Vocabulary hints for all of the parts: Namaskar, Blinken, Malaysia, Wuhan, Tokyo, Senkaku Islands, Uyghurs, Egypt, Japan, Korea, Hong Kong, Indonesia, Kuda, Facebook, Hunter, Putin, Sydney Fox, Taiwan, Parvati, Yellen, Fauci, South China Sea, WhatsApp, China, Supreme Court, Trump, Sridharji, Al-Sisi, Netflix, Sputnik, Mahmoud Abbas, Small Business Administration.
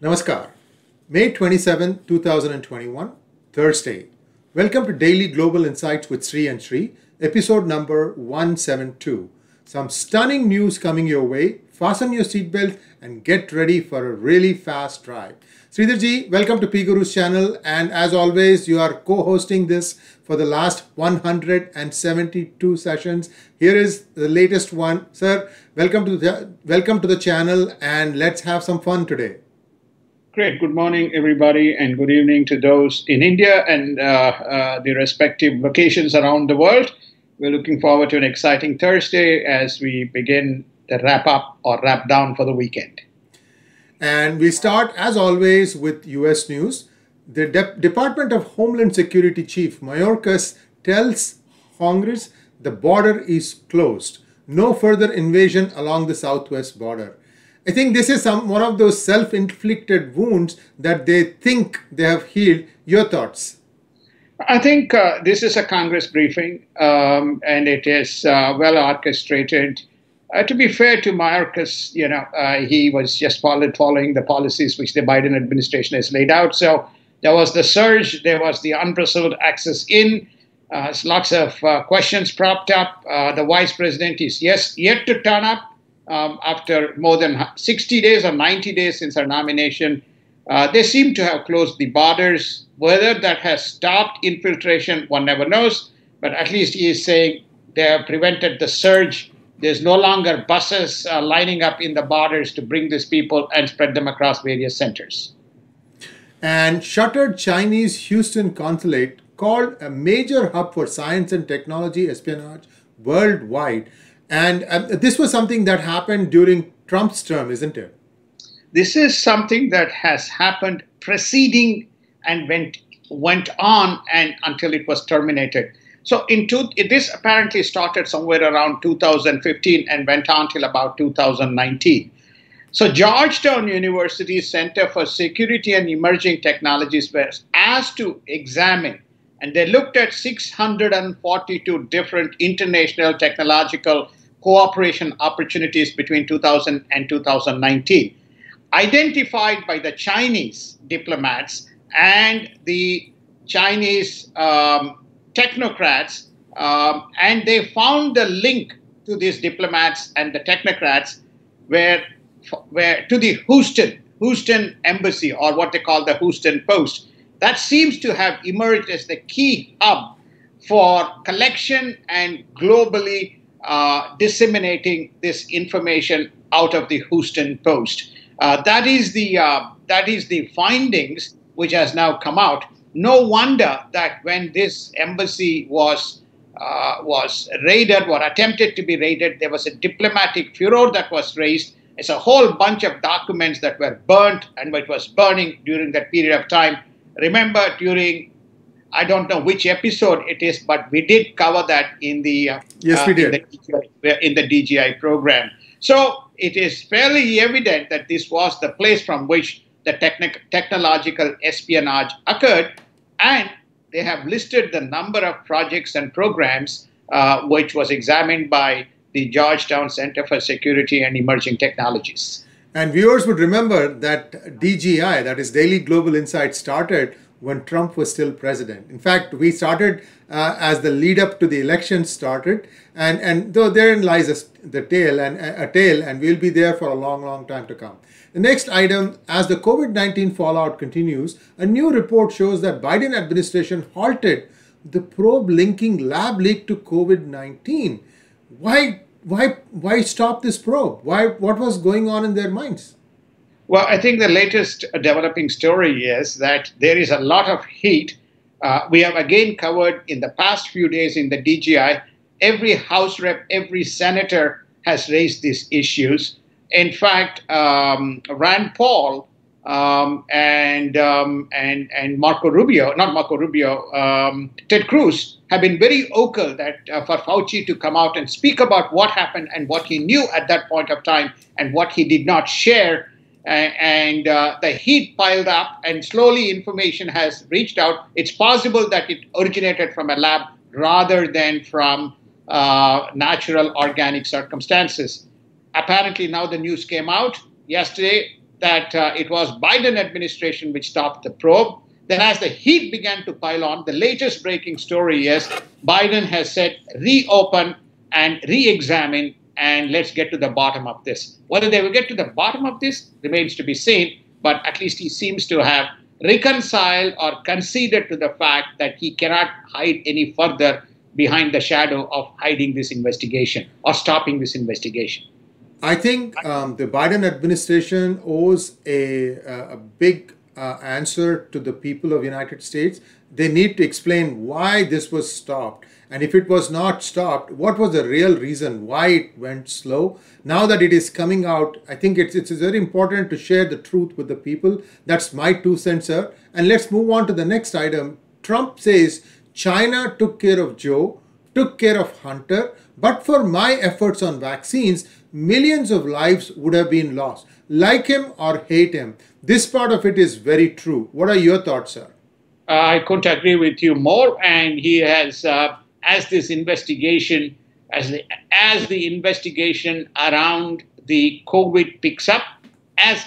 Namaskar, May 27, 2021, Thursday. Welcome to Daily Global Insights with Sri and Sri, episode number 172. Some stunning news coming your way. Fasten your seatbelt and get ready for a really fast drive. Sridharji, welcome to P Guru's channel, and as always, you are co-hosting this for the last 172 sessions. Here is the latest one. Sir, welcome to the channel, and let's have some fun today. Great. Good morning, everybody, and good evening to those in India and the respective locations around the world. We're looking forward to an exciting Thursday as we begin the wrap-up or wrap-down for the weekend. And we start, as always, with U.S. news. The Department of Homeland Security Chief Mayorkas tells Congress the border is closed. No further invasion along the southwest border. I think this is one of those self-inflicted wounds that they think they have healed. Your thoughts? I think this is a Congress briefing, and it is well orchestrated. To be fair to Mayorkas, you know, he was just following the policies which the Biden administration has laid out. So there was the surge, there was the unprecedented access in, lots of questions propped up. The vice president is yet to turn up. After more than 60 days or 90 days since her nomination, they seem to have closed the borders. Whether that has stopped infiltration, one never knows. But at least he is saying they have prevented the surge. There's no longer buses lining up in the borders to bring these people and spread them across various centers. And shuttered Chinese Houston consulate called a major hub for science and technology espionage worldwide. And this was something that happened during Trump's term, isn't it? This is something that has happened preceding and went on and until it was terminated. So this apparently started somewhere around 2015 and went on till about 2019. So Georgetown University's Center for Security and Emerging Technologies was asked to examine, and they looked at 642 different international technological cooperation opportunities between 2000 and 2019, identified by the Chinese diplomats and the Chinese technocrats, and they found the link to these diplomats and the technocrats to the Houston embassy, or what they call the Houston Post. That seems to have emerged as the key hub for collection and globally disseminating this information out of the Houston Post. That is the findings which has now come out. No wonder that when this embassy was raided or attempted to be raided, there was a diplomatic furor that was raised. It's a whole bunch of documents that were burnt, and it was burning during that period of time. Remember, during, I don't know which episode it is, but we did cover that in the DGI program. So it is fairly evident that this was the place from which the technological espionage occurred, and they have listed the number of projects and programs which was examined by the Georgetown Center for Security and Emerging Technologies. And viewers would remember that DGI, that is Daily Global Insight, started when Trump was still president. In fact, we started as the lead up to the election started. And though therein lies a tale, and we'll be there for a long, long time to come. The next item, as the COVID-19 fallout continues, a new report shows that Biden administration halted the probe linking lab leak to COVID-19. Why stop this probe? What was going on in their minds? Well, I think the latest developing story is that there is a lot of heat. We have again covered in the past few days in the DGI, every House rep, every senator has raised these issues. In fact, Rand Paul and Ted Cruz have been very vocal that for Fauci to come out and speak about what happened and what he knew at that point of time and what he did not share. And the heat piled up, and slowly information has reached out. It's possible that it originated from a lab rather than from natural organic circumstances. Apparently now the news came out yesterday that it was Biden administration which stopped the probe. Then as the heat began to pile on, the latest breaking story is Biden has said reopen and re-examine and let's get to the bottom of this. Whether they will get to the bottom of this remains to be seen, but at least he seems to have reconciled or conceded to the fact that he cannot hide any further behind the shadow of hiding this investigation or stopping this investigation. I think the Biden administration owes a big answer to the people of the United States. They need to explain why this was stopped. And if it was not stopped, what was the real reason why it went slow? Now that it is coming out, I think it's very important to share the truth with the people. That's my 2 cents, sir. And let's move on to the next item. Trump says China took care of Joe, took care of Hunter, but for my efforts on vaccines, millions of lives would have been lost. Like him or hate him, this part of it is very true. What are your thoughts, sir? I couldn't agree with you more. And he has... As the investigation around the COVID picks up, as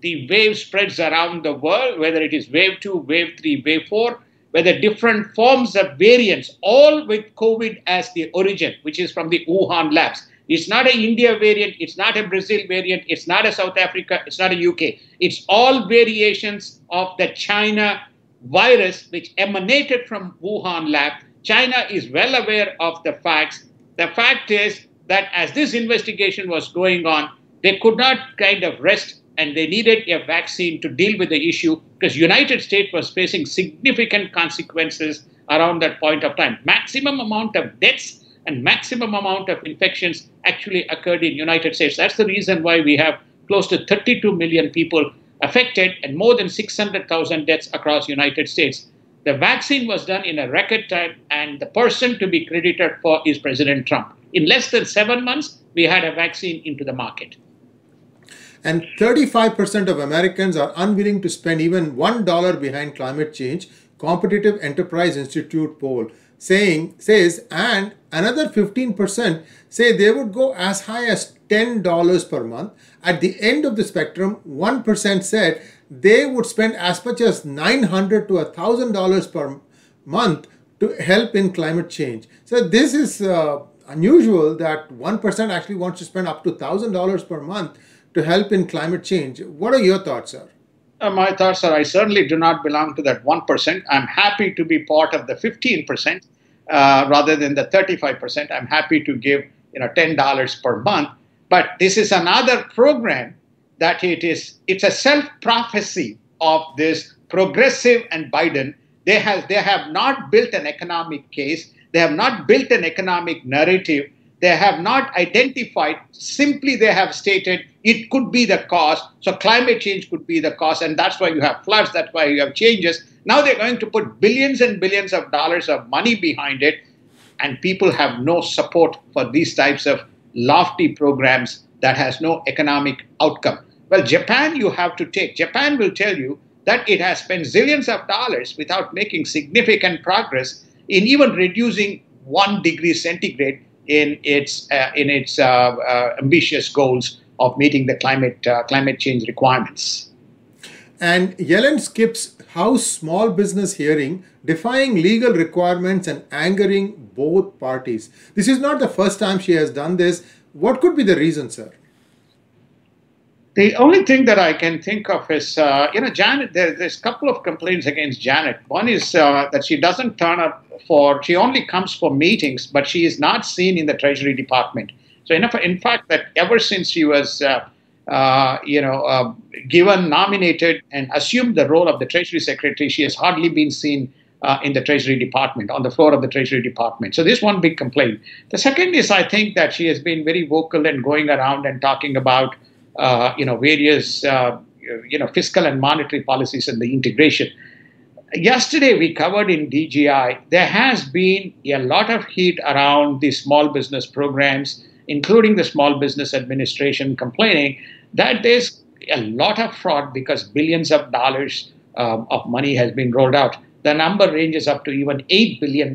the wave spreads around the world, whether it is wave 2, wave 3, wave 4, whether different forms of variants, all with COVID as the origin, which is from the Wuhan labs. It's not an India variant, it's not a Brazil variant, it's not a South Africa, it's not a UK. It's all variations of the China virus, which emanated from Wuhan lab. China is well aware of the facts. The fact is that as this investigation was going on, they could not kind of rest and they needed a vaccine to deal with the issue because United States was facing significant consequences around that point of time. Maximum amount of deaths and maximum amount of infections actually occurred in United States. That's the reason why we have close to 32 million people affected and more than 600,000 deaths across United States. The vaccine was done in a record time, and the person to be credited for is President Trump. In less than 7 months, we had a vaccine into the market. And 35% of Americans are unwilling to spend even $1 behind climate change, Competitive Enterprise Institute poll says, and another 15% say they would go as high as $10 per month. At the end of the spectrum, 1% said they would spend as much as $900 to $1,000 per month to help in climate change. So this is unusual that 1% actually wants to spend up to $1,000 per month to help in climate change. What are your thoughts, sir? My thoughts are I certainly do not belong to that 1%. I'm happy to be part of the 15% rather than the 35%. I'm happy to give $10 per month. But this is another program that it's a self-prophecy of this progressive and Biden. They have not built an economic case. They have not built an economic narrative. They have not identified. Simply they have stated it could be the cause. So climate change could be the cause. And that's why you have floods. That's why you have changes. Now they're going to put billions and billions of dollars of money behind it. And people have no support for these types of lofty programs that has no economic outcome. Well, Japan, you have to take. Japan will tell you that it has spent zillions of dollars without making significant progress in even reducing 1°C in its ambitious goals of meeting the climate change requirements. And Yellen skips House small business hearing, defying legal requirements and angering both parties. This is not the first time she has done this. What could be the reason, sir? The only thing that I can think of is, Janet, there's a couple of complaints against Janet. One is that she doesn't turn up she only comes for meetings, but she is not seen in the Treasury Department. So in fact, that ever since she was, nominated and assumed the role of the Treasury Secretary, she has hardly been seen in the Treasury Department, on the floor of the Treasury Department. So this one big complaint. The second is I think that she has been very vocal and going around and talking about, various, fiscal and monetary policies and the integration. Yesterday, we covered in DGI, there has been a lot of heat around the small business programs, including the Small Business Administration complaining that there's a lot of fraud because billions of dollars of money has been rolled out. The number ranges up to even $8 billion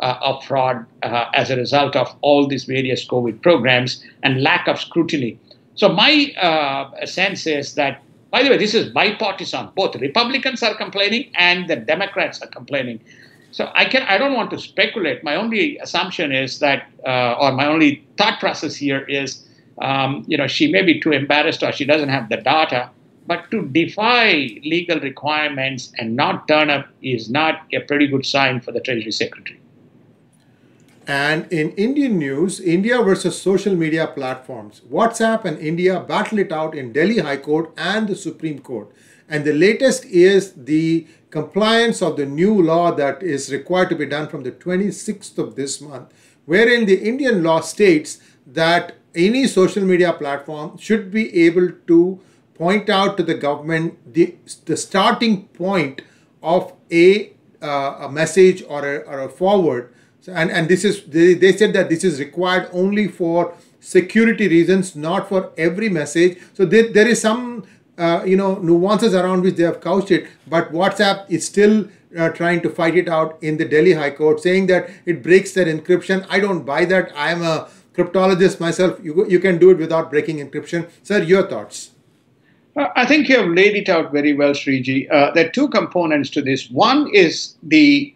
of fraud as a result of all these various COVID programs and lack of scrutiny. So my sense is that, by the way, this is bipartisan. Both Republicans are complaining and the Democrats are complaining. So I don't want to speculate. My only assumption is that, or my only thought process here is, you know, she may be too embarrassed or she doesn't have the data, but to defy legal requirements and not turn up is not a pretty good sign for the Treasury Secretary. And in Indian news, India versus social media platforms. WhatsApp and India battle it out in Delhi High Court and the Supreme Court. And the latest is the compliance of the new law that is required to be done from the 26th of this month, wherein the Indian law states that any social media platform should be able to point out to the government the starting point of a message or a forward. And this is, they said that this is required only for security reasons, not for every message. So there is some, you know, nuances around which they have couched it. But WhatsApp is still trying to fight it out in the Delhi High Court, saying that it breaks their encryption. I don't buy that. I am a cryptologist myself. You can do it without breaking encryption. Sir, your thoughts? I think you have laid it out very well, Sriji. There are two components to this. One is the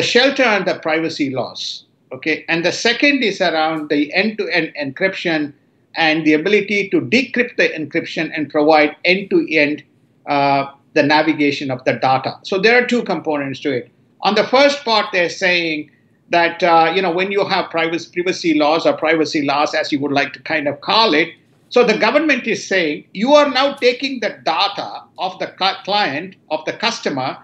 shelter and the privacy laws, okay? And the second is around the end-to-end encryption and the ability to decrypt the encryption and provide end-to-end the navigation of the data. So there are two components to it. On the first part, they're saying that, you know, when you have privacy laws or privacy laws, as you would like to kind of call it, so the government is saying, you are now taking the data of the client, of the customer,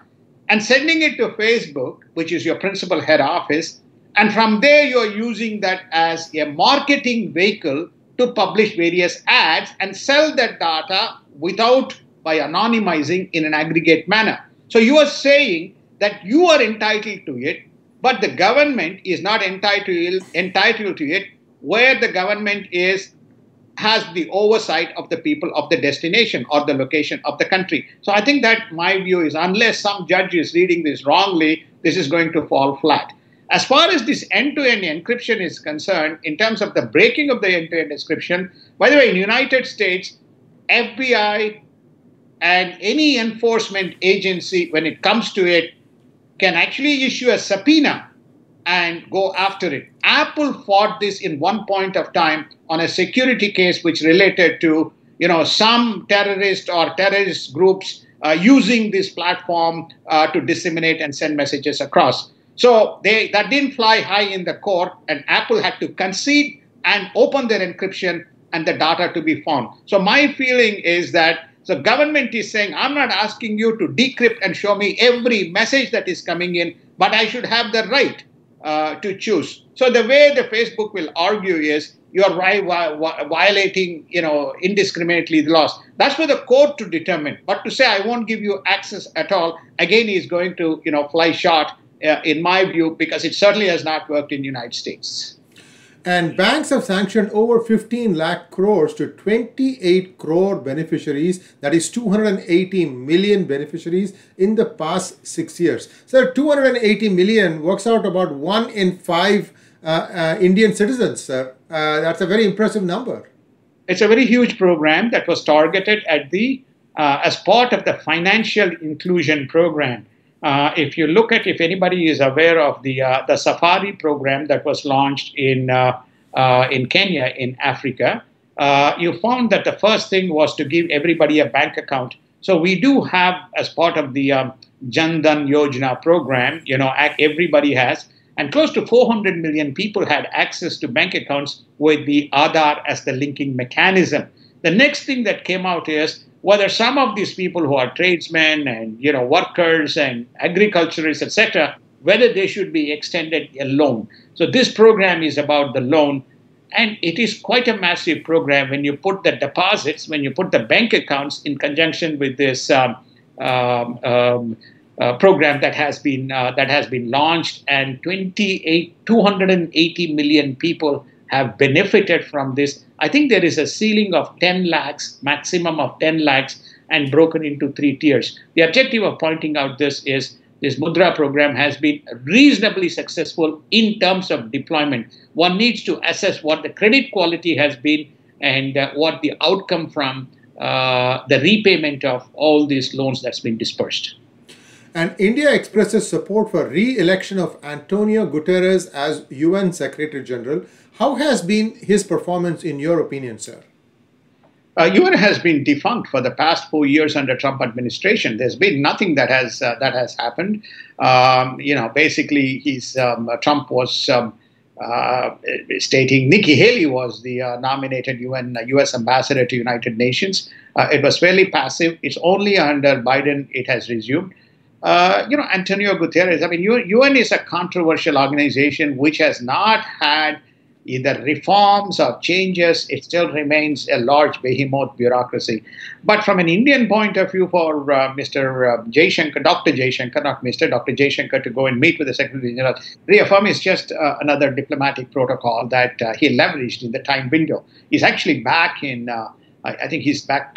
and sending it to Facebook, which is your principal head office, and from there you're using that as a marketing vehicle to publish various ads and sell that data by anonymizing in an aggregate manner. So you are saying that you are entitled to it, but the government is not entitled to it, where the government has the oversight of the people of the destination or the location of the country. So I think that my view is, unless some judge is reading this wrongly, this is going to fall flat. As far as this end-to-end encryption is concerned, in terms of the breaking of the end-to-end encryption, by the way, in the United States, FBI and any enforcement agency, when it comes to it, can actually issue a subpoena and go after it. Apple fought this in one point of time on a security case which related to, you know, some terrorist or terrorist groups using this platform to disseminate and send messages across. So that didn't fly high in the court, and Apple had to concede and open their encryption and the data to be found. So my feeling is that the government is saying, I'm not asking you to decrypt and show me every message that is coming in, but I should have the right to choose. So the way the Facebook will argue is, you are violating, you know, indiscriminately the laws. That's for the court to determine. But to say I won't give you access at all, again, is going to, you know, fly short in my view, because it certainly has not worked in the United States. And banks have sanctioned over 15 lakh crores to 28 crore beneficiaries, that is 280 million beneficiaries in the past 6 years. So 280 million works out about 1 in 5 Indian citizens, sir. That's a very impressive number. It's a very huge program that was targeted at as part of the financial inclusion program. If you look at, if anybody is aware of the Safari program that was launched in Kenya, in Africa, you found that the first thing was to give everybody a bank account. So we do have, as part of the Jan Dhan Yojana program, you know, everybody has. And close to 400 million people had access to bank accounts with the Aadhaar as the linking mechanism. The next thing that came out is whether some of these people who are tradesmen and, you know, workers and agriculturists, etc., whether they should be extended a loan. So this program is about the loan, and it is quite a massive program when you put the deposits, when you put the bank accounts in conjunction with this program that has been launched, and 280 million people have benefited from this. I think there is a ceiling of 10 lakhs, maximum of 10 lakhs, and broken into 3 tiers. The objective of pointing out this is this Mudra program has been reasonably successful in terms of deployment. One needs to assess what the credit quality has been and what the outcome from the repayment of all these loans that's been dispersed. And India expresses support for re-election of Antonio Guterres as UN Secretary General. How has been his performance in your opinion, sir? UN has been defunct for the past 4 years under Trump administration. There's been nothing that has happened. Basically, Trump was stating Nikki Haley was the nominated U.S. ambassador to United Nations. It was fairly passive. It's only under Biden it has resumed. Antonio Guterres, I mean, UN is a controversial organization which has not had either reforms or changes. It still remains a large behemoth bureaucracy. But from an Indian point of view, for Dr. Jaishankar to go and meet with the Secretary General, reaffirm is just another diplomatic protocol that he leveraged in the time window. He's actually back in, I think he's back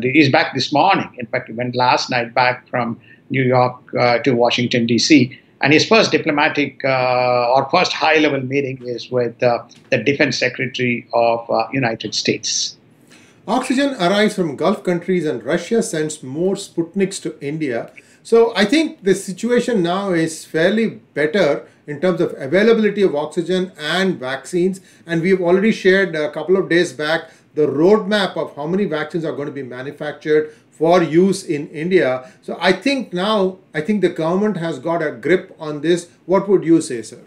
he's back this morning. In fact, he went last night back from New York to Washington, D.C., and his first diplomatic or first high-level meeting is with the Defense Secretary of United States. Oxygen arrives from Gulf countries and Russia sends more Sputniks to India. So I think the situation now is fairly better in terms of availability of oxygen and vaccines. And we've already shared a couple of days back the roadmap of how many vaccines are going to be manufactured for use in India. So I think now, the government has got a grip on this. What would you say, sir?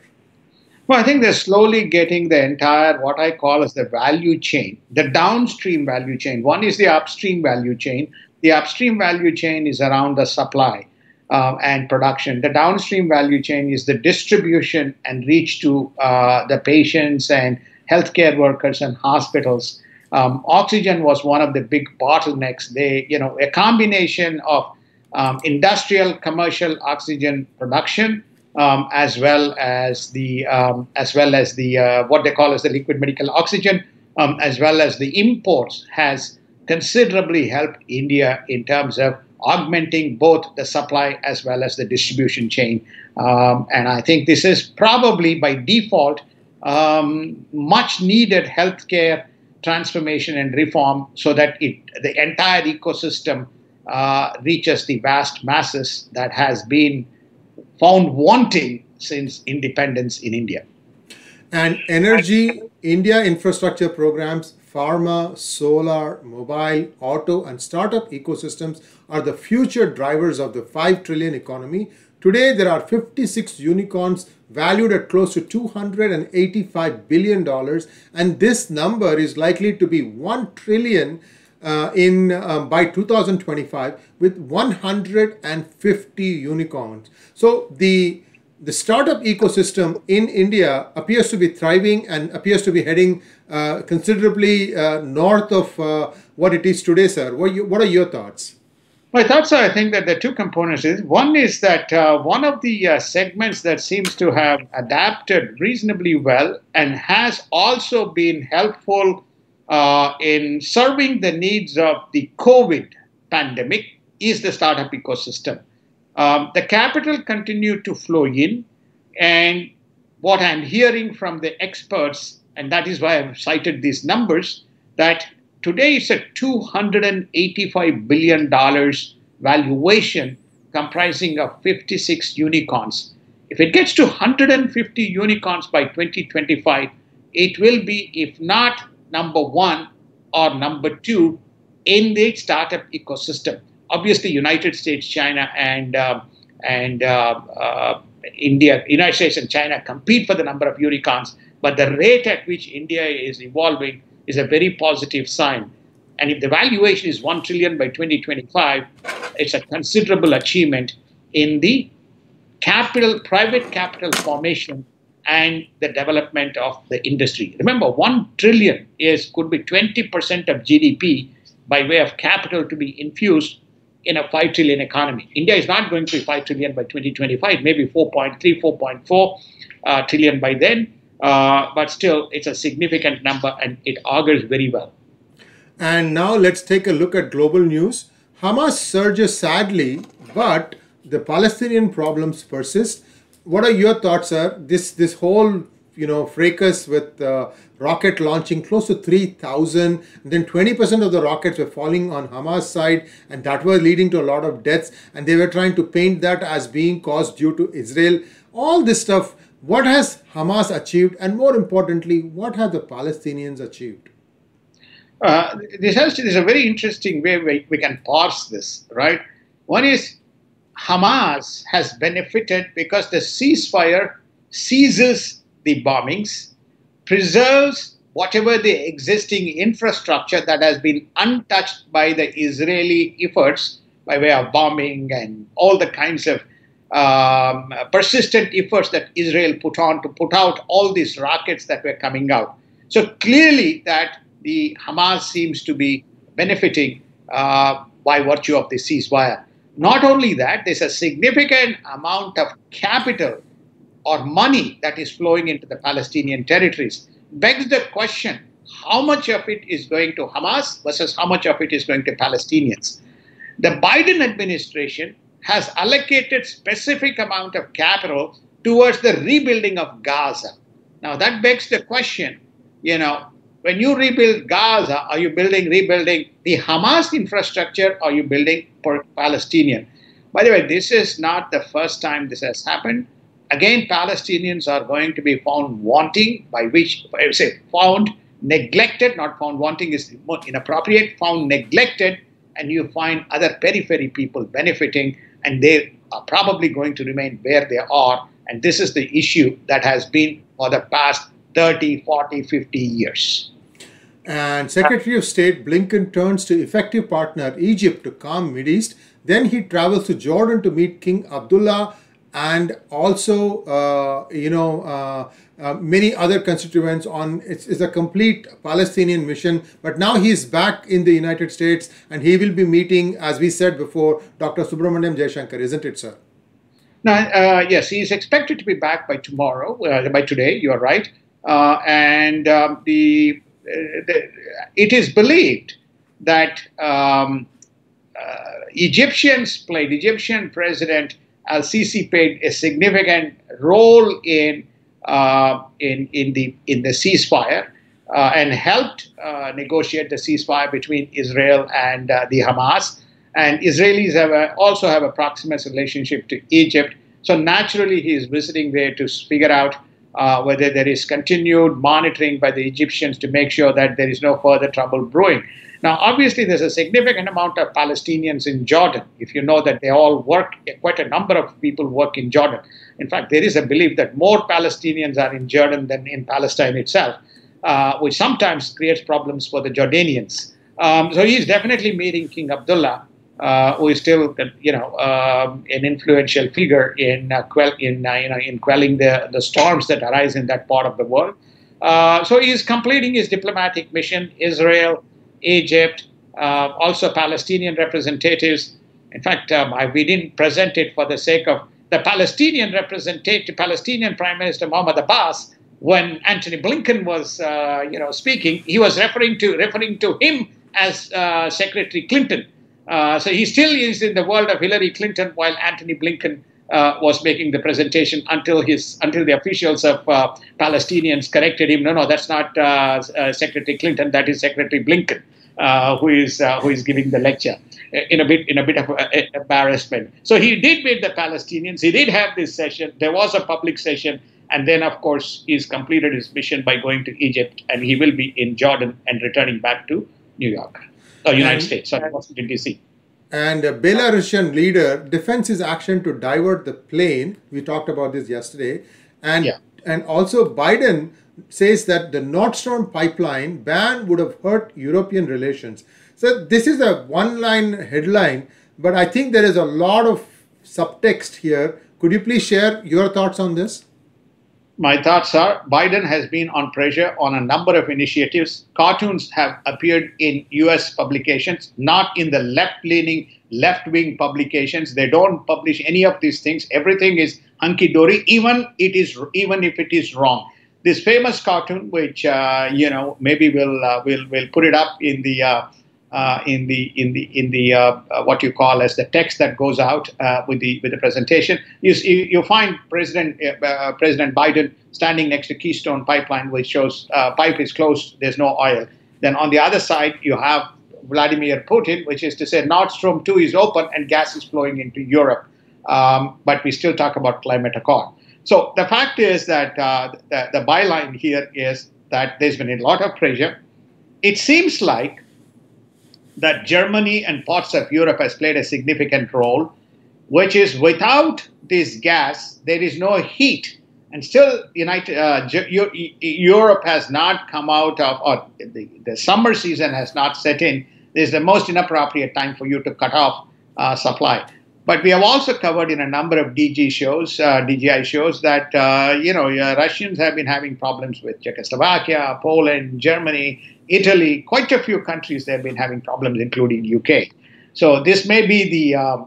Well, I think they're slowly getting the entire, what I call as the value chain, the downstream value chain. One is the upstream value chain. The upstream value chain is around the supply and production. The downstream value chain is the distribution and reach to the patients and healthcare workers and hospitals. Oxygen was one of the big bottlenecks. A combination of industrial, commercial oxygen production, as well as the what they call as the liquid medical oxygen, as well as the imports, has considerably helped India in terms of augmenting both the supply as well as the distribution chain. And I think this is probably by default much needed healthcare transformation and reform, so that the entire ecosystem reaches the vast masses that has been found wanting since independence in India. And energy, India infrastructure programs, pharma, solar, mobile, auto, and startup ecosystems are the future drivers of the $5 trillion economy. Today, there are 56 unicorns valued at close to $285 billion. And this number is likely to be $1 trillion by 2025, with 150 unicorns. So the startup ecosystem in India appears to be thriving and appears to be heading considerably north of what it is today, sir. What are your thoughts? My thoughts are, I think that there are two components. One is that one of the segments that seems to have adapted reasonably well and has also been helpful in serving the needs of the COVID pandemic is the startup ecosystem. The capital continued to flow in, and what I'm hearing from the experts, and that is why I've cited these numbers, that today it's a $285 billion valuation comprising of 56 unicorns. If it gets to 150 unicorns by 2025, it will be, if not number 1 or number 2, in the startup ecosystem. Obviously, United States, China, India, United States and China compete for the number of unicorns, but the rate at which India is evolving is a very positive sign. And if the valuation is $1 trillion by 2025, it's a considerable achievement in the private capital formation and the development of the industry. Remember, $1 trillion could be 20% of GDP by way of capital to be infused in a $5 trillion economy. India is not going to be $5 trillion by 2025, maybe 4.3, 4.4 trillion by then. But still, it's a significant number and it augurs very well. And now let's take a look at global news. Hamas surges sadly, but the Palestinian problems persist. What are your thoughts, sir? This whole fracas with rocket launching close to 3,000. Then 20% of the rockets were falling on Hamas side, and that was leading to a lot of deaths. And they were trying to paint that as being caused due to Israel. All this stuff. What has Hamas achieved, and more importantly, what have the Palestinians achieved? This is a very interesting way we can parse this, right? One is Hamas has benefited because the ceasefire ceases the bombings, preserves whatever the existing infrastructure that has been untouched by the Israeli efforts by way of bombing and all the kinds of persistent efforts that Israel put on to put out all these rockets that were coming out. So clearly that the Hamas seems to be benefiting by virtue of the ceasefire. Not only that, there's a significant amount of capital or money that is flowing into the Palestinian territories. Begs the question, how much of it is going to Hamas versus how much of it is going to Palestinians? The Biden administration has allocated specific amount of capital towards the rebuilding of Gaza. Now that begs the question, you know, when you rebuild Gaza, are you rebuilding the Hamas infrastructure, or are you building for Palestinian? By the way, this is not the first time this has happened. Again, Palestinians are going to be found wanting, by which I would say found neglected, not found wanting is inappropriate, found neglected, and you find other periphery people benefiting, and they are probably going to remain where they are. And this is the issue that has been for the past 30, 40, 50 years. And Secretary of State Blinken turns to effective partner Egypt to calm Mideast. Then he travels to Jordan to meet King Abdullah and also, many other constituents on it's a complete Palestinian mission. But now he's back in the United States, and he will be meeting, as we said before, Dr. Subramaniam Jaishankar, isn't it, sir? Now, yes, he is expected to be back by tomorrow, by today, you are right. It is believed that Egyptian President Al-Sisi played a significant role in the ceasefire and helped negotiate the ceasefire between Israel and the Hamas. And Israelis have also have a proximate relationship to Egypt. So naturally, he is visiting there to figure out whether there is continued monitoring by the Egyptians to make sure that there is no further trouble brewing. Now, obviously, there's a significant amount of Palestinians in Jordan. If you know that they all work, quite a number of people work in Jordan. In fact, there is a belief that more Palestinians are in Jordan than in Palestine itself, which sometimes creates problems for the Jordanians. So he's definitely meeting King Abdullah, who is still, an influential figure in quelling the storms that arise in that part of the world. So he is completing his diplomatic mission. Israel, Egypt, also Palestinian representatives. In fact, we didn't present it for the sake of the Palestinian representative, Palestinian Prime Minister Mahmoud Abbas. When Anthony Blinken was, speaking, he was referring to him as Secretary Clinton. So he still is in the world of Hillary Clinton, while Anthony Blinken was making the presentation until the officials of Palestinians corrected him. No, that's not Secretary Clinton. That is Secretary Blinken, who is giving the lecture in a bit of embarrassment. So he did meet the Palestinians. He did have this session. There was a public session, and then of course he's completed his mission by going to Egypt, and he will be in Jordan and returning back to New York. United States, sorry, Washington, D.C. And Belarusian leader defends his action to divert the plane. We talked about this yesterday. And also Biden says that the Nord Stream pipeline ban would have hurt European relations. So this is a one-line headline, but I think there is a lot of subtext here. Could you please share your thoughts on this? My thoughts are Biden has been on pressure on a number of initiatives. Cartoons have appeared in U.S. publications, not in the left-leaning, left-wing publications. They don't publish any of these things. Everything is hunky-dory, even if it is wrong. This famous cartoon, which maybe we'll put it up in the what you call as the text that goes out with the presentation. You'll find President Biden standing next to Keystone Pipeline, which shows pipe is closed, there's no oil. Then on the other side, you have Vladimir Putin, which is to say Nord Stream 2 is open and gas is flowing into Europe. But we still talk about climate accord. So the fact is that the byline here is that there's been a lot of pressure. It seems like that Germany and parts of Europe has played a significant role, which is without this gas, there is no heat. And still, Europe has not come out of, or the summer season has not set in. This is the most inappropriate time for you to cut off supply. But we have also covered in a number of DGI shows, that Russians have been having problems with Czechoslovakia, Poland, Germany, Italy. Quite a few countries they have been having problems, including UK. So this may be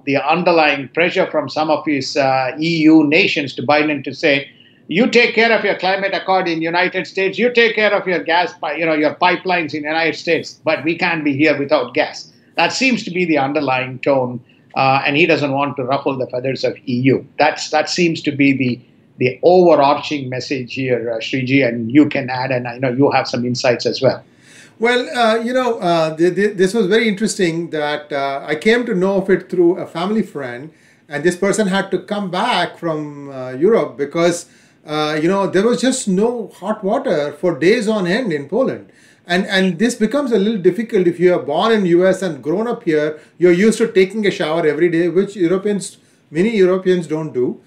the underlying pressure from some of these EU nations to Biden to say, you take care of your climate accord in the United States, you take care of your gas, your pipelines in the United States, but we can't be here without gas. That seems to be the underlying tone. And he doesn't want to ruffle the feathers of EU. That seems to be the overarching message here, Shriji, and you can add, and I know you have some insights as well. Well, this was very interesting that I came to know of it through a family friend, and this person had to come back from Europe because, there was just no hot water for days on end in Poland. And this becomes a little difficult if you are born in US and grown up here, you're used to taking a shower every day, which many Europeans don't do.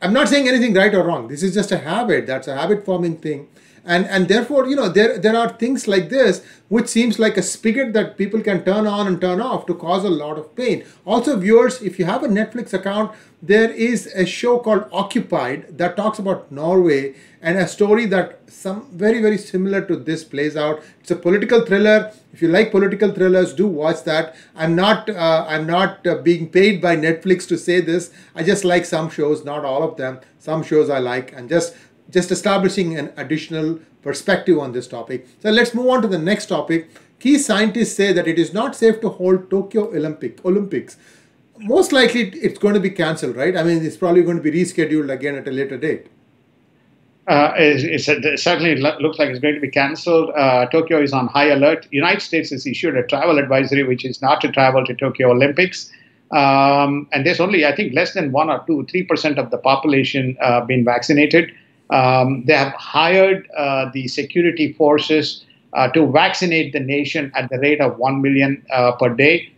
I'm not saying anything right or wrong. This is just a habit. That's a habit forming thing. And therefore, there are things like this, which seems like a spigot that people can turn on and turn off to cause a lot of pain. Also, viewers, if you have a Netflix account, there is a show called Occupied that talks about Norway, and a story that some very, very similar to this plays out. It's a political thriller. If you like political thrillers, do watch that. I'm not being paid by Netflix to say this. I just like some shows, not all of them. Some shows I like, and just establishing an additional perspective on this topic. So let's move on to the next topic. Key scientists say that it is not safe to hold Tokyo Olympics. Most likely it's going to be cancelled, right? I mean, it's probably going to be rescheduled again at a later date. It certainly looks like it's going to be cancelled. Tokyo is on high alert. United States has issued a travel advisory, which is not to travel to Tokyo Olympics. And there's only, I think, less than 3% of the population been vaccinated. They have hired the security forces to vaccinate the nation at the rate of 1 million per day.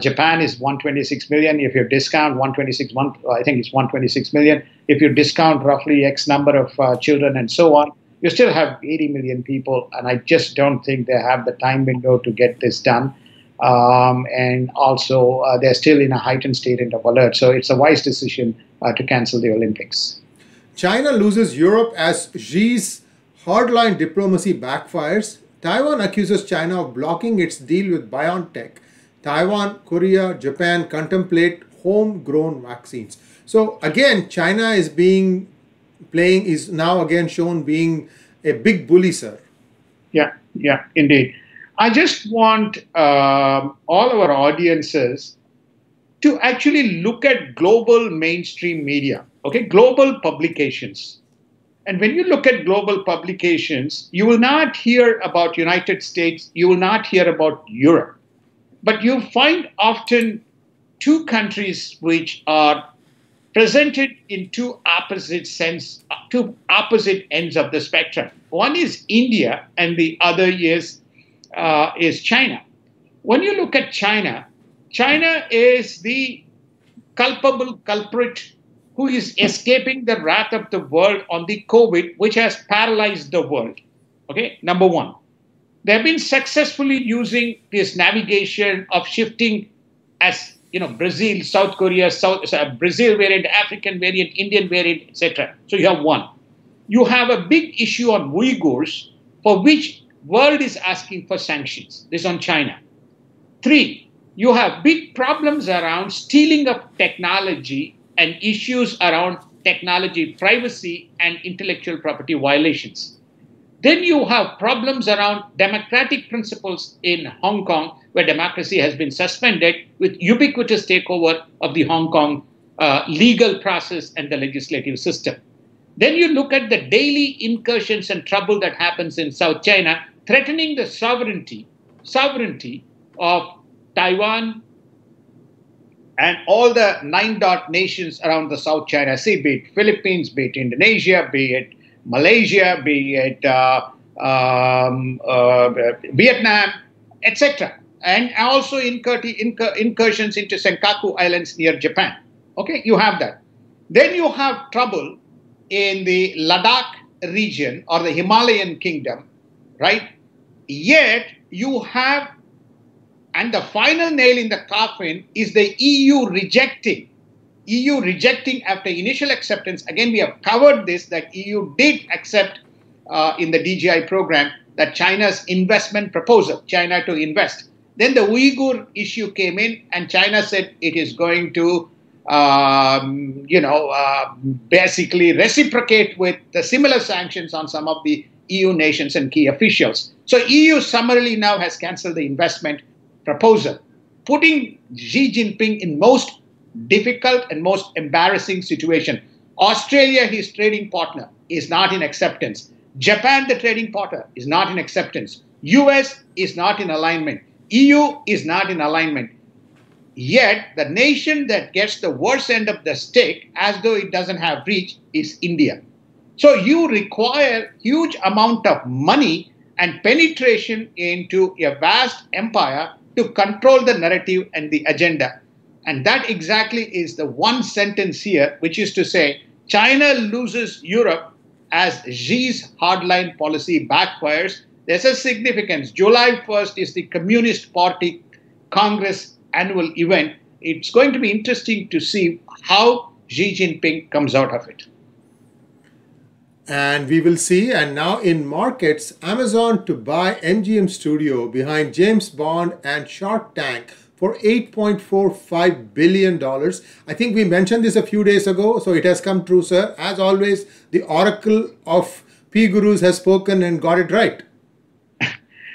Japan is 126 million. If you discount 126 million. If you discount roughly X number of children and so on, you still have 80 million people. And I just don't think they have the time window to get this done. And also, they're still in a heightened state of alert. So it's a wise decision to cancel the Olympics. China loses Europe as Xi's hardline diplomacy backfires. Taiwan accuses China of blocking its deal with BioNTech. Taiwan, Korea, Japan contemplate homegrown vaccines. So again, China is now again shown being a big bully, sir. Yeah, indeed. I just want all of our audiences to actually look at global mainstream media. Okay, global publications. And when you look at global publications, you will not hear about United States, you will not hear about Europe. But you find often two countries which are presented in two opposite ends of the spectrum. One is India and the other is China. When you look at China, China is the culprit who is escaping the wrath of the world on the COVID, which has paralyzed the world. Okay, number one. They have been successfully using this navigation of shifting as, Brazil, South Korea, Brazil variant, African variant, Indian variant, etc. So you have one. You have a big issue on Uyghurs, for which world is asking for sanctions. This is on China. Three, you have big problems around stealing of technology and issues around technology privacy and intellectual property violations. Then you have problems around democratic principles in Hong Kong, where democracy has been suspended with ubiquitous takeover of the Hong Kong legal process and the legislative system. Then you look at the daily incursions and trouble that happens in South China, threatening the sovereignty of Taiwan and all the 9 nations around the South China Sea, be it Philippines, be it Indonesia, be it Malaysia, be it Vietnam, etc. And also incursions into Senkaku Islands near Japan. Okay, you have that. Then you have trouble in the Ladakh region or the Himalayan kingdom, right? Yet you have, and the final nail in the coffin is the EU rejecting after initial acceptance. Again, we have covered this, that EU did accept in the DGI program that China's investment proposal, China to invest. Then the Uyghur issue came in and China said it is going to, basically reciprocate with the similar sanctions on some of the EU nations and key officials. So EU summarily now has cancelled the investment proposal, putting Xi Jinping in most difficult and most embarrassing situation. Australia, his trading partner, is not in acceptance. Japan, the trading partner, is not in acceptance. US is not in alignment. EU is not in alignment. Yet the nation that gets the worst end of the stick, as though it doesn't have reach, is India. So you require huge amount of money and penetration into a vast empire to control the narrative and the agenda. And that exactly is the one sentence here, which is to say, China loses Europe as Xi's hardline policy backfires. There's a significance. July 1st is the Communist Party Congress annual event. It's going to be interesting to see how Xi Jinping comes out of it. And we will see. And now in markets, Amazon to buy MGM Studio behind James Bond and Shark Tank for $8.45 billion. I think we mentioned this a few days ago, so it has come true, sir. As always, the oracle of P Gurus has spoken and got it right.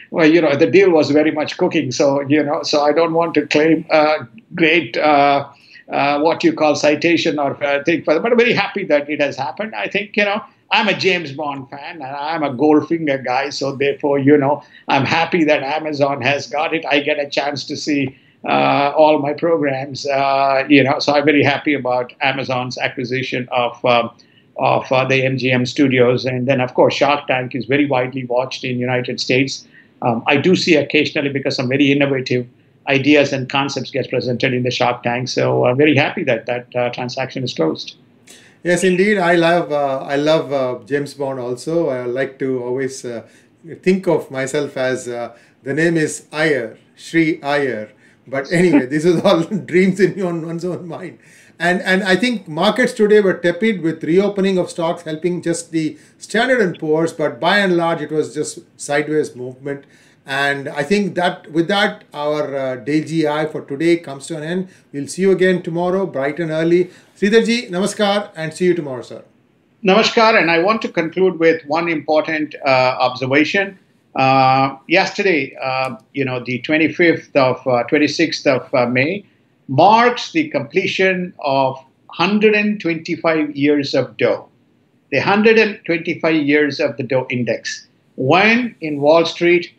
Well, you know, the deal was very much cooking, so, you know, so I don't want to claim a great, what you call citation or thing for them, but I'm very happy that it has happened. I think, you know, I'm a James Bond fan and I'm a Goldfinger guy, so therefore, you know, I'm happy that Amazon has got it. I get a chance to see all my programs, you know, so I'm very happy about Amazon's acquisition of the MGM Studios. And then, of course, Shark Tank is very widely watched in the United States. I do see occasionally because some very innovative ideas and concepts get presented in the Shark Tank. So I'm very happy that that transaction is closed. Yes, indeed. I love James Bond also. I like to always think of myself as the name is Iyer, Sri Iyer. But anyway, this is all dreams in one's own mind. And I think markets today were tepid with reopening of stocks helping just the Standard & Poor's, but by and large, it was just sideways movement. And I think that with that, our DGI for today comes to an end. We'll see you again tomorrow, bright and early. Sridharji, namaskar and see you tomorrow, sir. Namaskar, and I want to conclude with one important observation. Yesterday, you know, the 26th of May, marks the completion of 125 years of Dow, the 125 years of the Dow Index. When in Wall Street,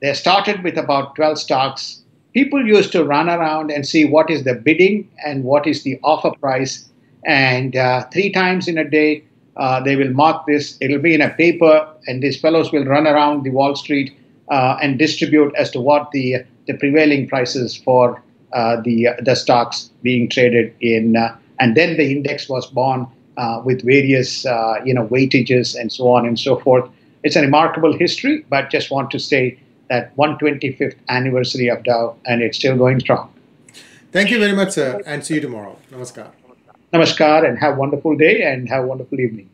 they started with about 12 stocks. People used to run around and see what is the bidding and what is the offer price. And 3 times in a day, they will mark this. It'll be in a paper, and these fellows will run around the Wall Street and distribute as to what the prevailing prices for the stocks being traded in. And then the index was born with various, you know, weightages and so on and so forth. It's a remarkable history, but just want to say that 125th anniversary of Dow, and it's still going strong. Thank you very much, sir, and see you tomorrow. Namaskar. Namaskar, and have a wonderful day and have a wonderful evening.